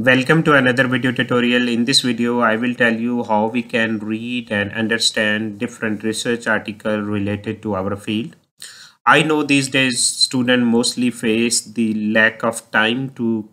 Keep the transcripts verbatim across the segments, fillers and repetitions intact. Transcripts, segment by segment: Welcome to another video tutorial. In this video, I will tell you how we can read and understand different research articles related to our field. I know these days students mostly face the lack of time to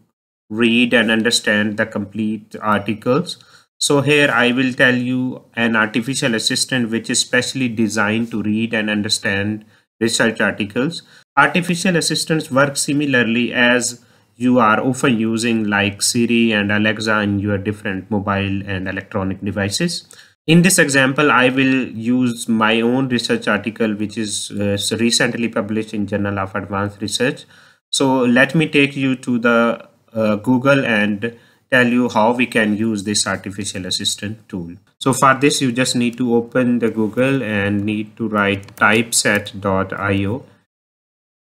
read and understand the complete articles. So here I will tell you an artificial assistant which is specially designed to read and understand research articles. Artificial assistants work similarly as you are often using, like Siri and Alexa in your different mobile and electronic devices. In this example, I will use my own research article, which is uh, recently published in Journal of Advanced Research. So let me take you to the uh, Google and tell you how we can use this artificial assistant tool. So for this, you just need to open the Google and need to write typeset dot i o.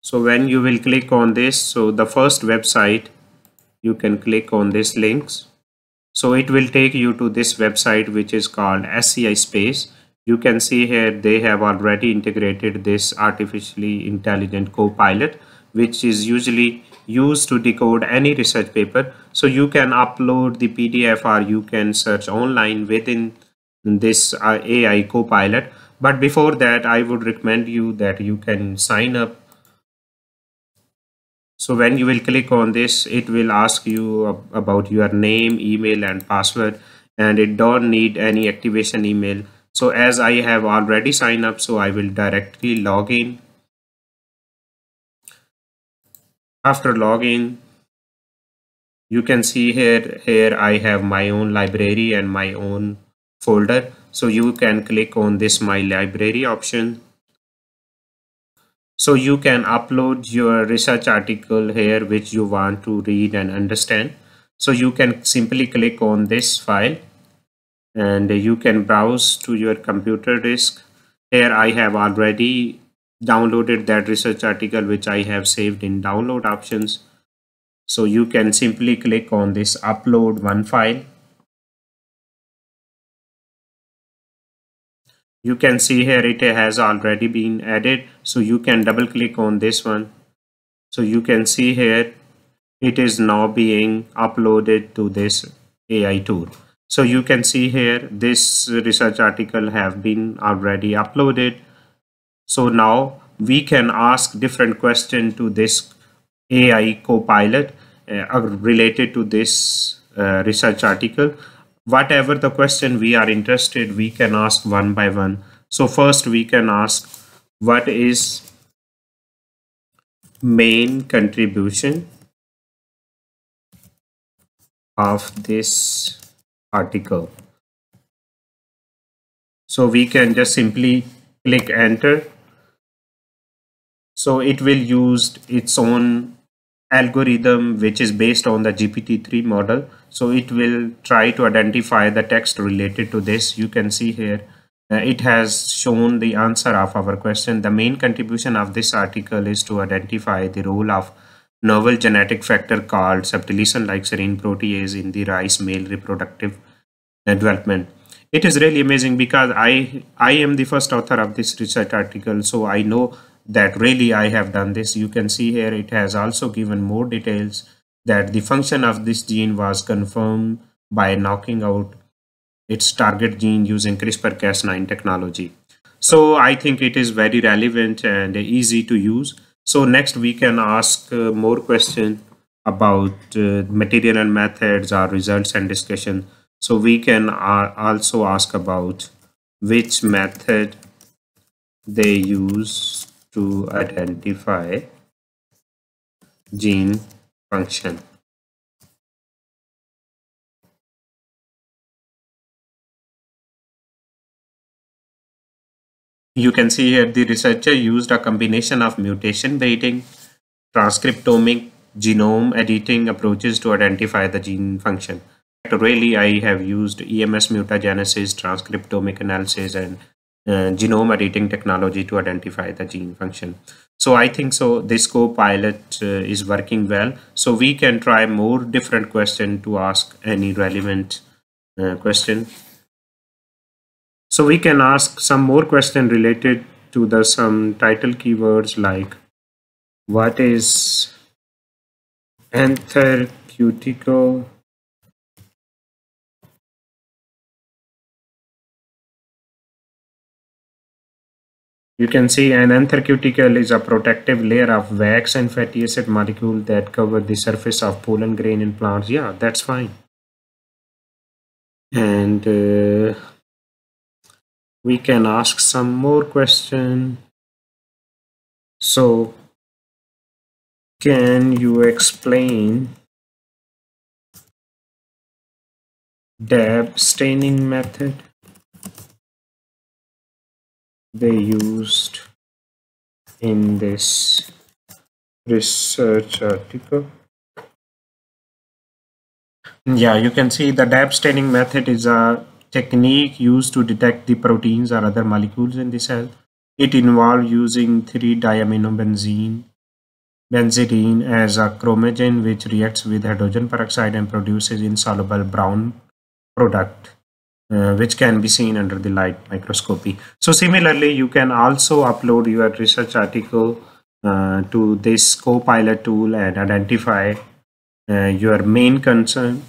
So when you will click on this, so the first website, you can click on this links. So it will take you to this website, which is called SciSpace. You can see here they have already integrated this artificially intelligent co-pilot, which is usually used to decode any research paper. So you can upload the P D F or you can search online within this A I co-pilot. But before that, I would recommend you that you can sign up. So when you will click on this, it will ask you about your name, email and password, and it don't need any activation email. So as I have already signed up, so I will directly log in. After login, you can see here, here I have my own library and my own folder. So you can click on this My Library option. So you can upload your research article here which you want to read and understand. So you can simply click on this file and you can browse to your computer disk. Here I have already downloaded that research article which I have saved in download options. So you can simply click on this upload one file. You can see here it has already been added, so you can double click on this one. So you can see here it is now being uploaded to this A I tool. So you can see here this research article have been already uploaded. So now we can ask different questions to this A I co-pilot uh, related to this uh, research article. Whatever the question we are interested, we can ask one by one. So first we can ask, what is main contribution of this article? So we can just simply click enter. So it will use its own algorithm which is based on the G P T three model. So it will try to identify the text related to this. You can see here uh, it has shown the answer of our question. The main contribution of this article is to identify the role of novel genetic factor called subtilization-like serine protease in the rice male reproductive development. It is really amazing because I I am the first author of this research article, so I know that really I have done this. You can see here it has also given more details that the function of this gene was confirmed by knocking out its target gene using CRISPR Cas nine technology. So I think it is very relevant and easy to use. So next we can ask uh, more questions about uh, material and methods or results and discussion. So we can uh, also ask about which method they use to identify gene function. You can see here the researcher used a combination of mutation breeding, transcriptomic genome editing approaches to identify the gene function. Really, I have used E M S mutagenesis, transcriptomic analysis and Uh, genome editing technology to identify the gene function. So I think so this co-pilot uh, is working well. So we can try more different questions to ask any relevant uh, question. So we can ask some more question related to the some title keywords like what is anthercutical You can see an anther cuticle is a protective layer of wax and fatty acid molecule that cover the surface of pollen grain in plants. Yeah, that's fine. And uh, we can ask some more question. So, can you explain D A B staining method they used in this research article? Yeah, you can see the D A B staining method is a technique used to detect the proteins or other molecules in the cell. It involves using three-diamino benzidine benzidine as a chromogen which reacts with hydrogen peroxide and produces insoluble brown product, Uh, which can be seen under the light microscopy. So similarly, you can also upload your research article uh, to this co-pilot tool and identify uh, your main concern.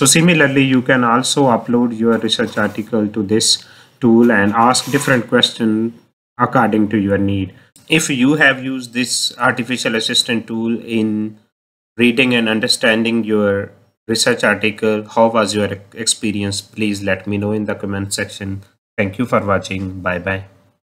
So similarly, you can also upload your research article to this tool and ask different questions according to your need. If you have used this artificial assistant tool in reading and understanding your research article, how was your experience? Please let me know in the comment section. Thank you for watching. Bye bye.